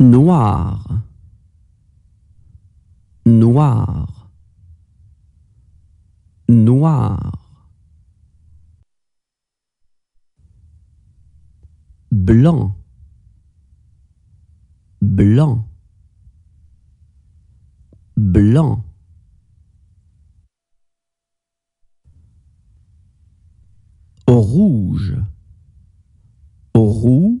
Noir, noir, noir. Blanc, blanc, blanc. Rouge, rouge,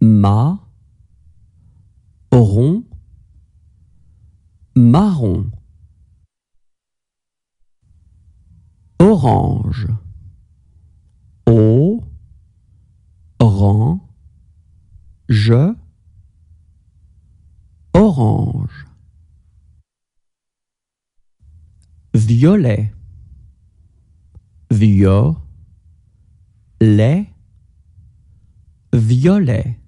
marron, marron. Orange, orange, orange. Violet, violet, violet.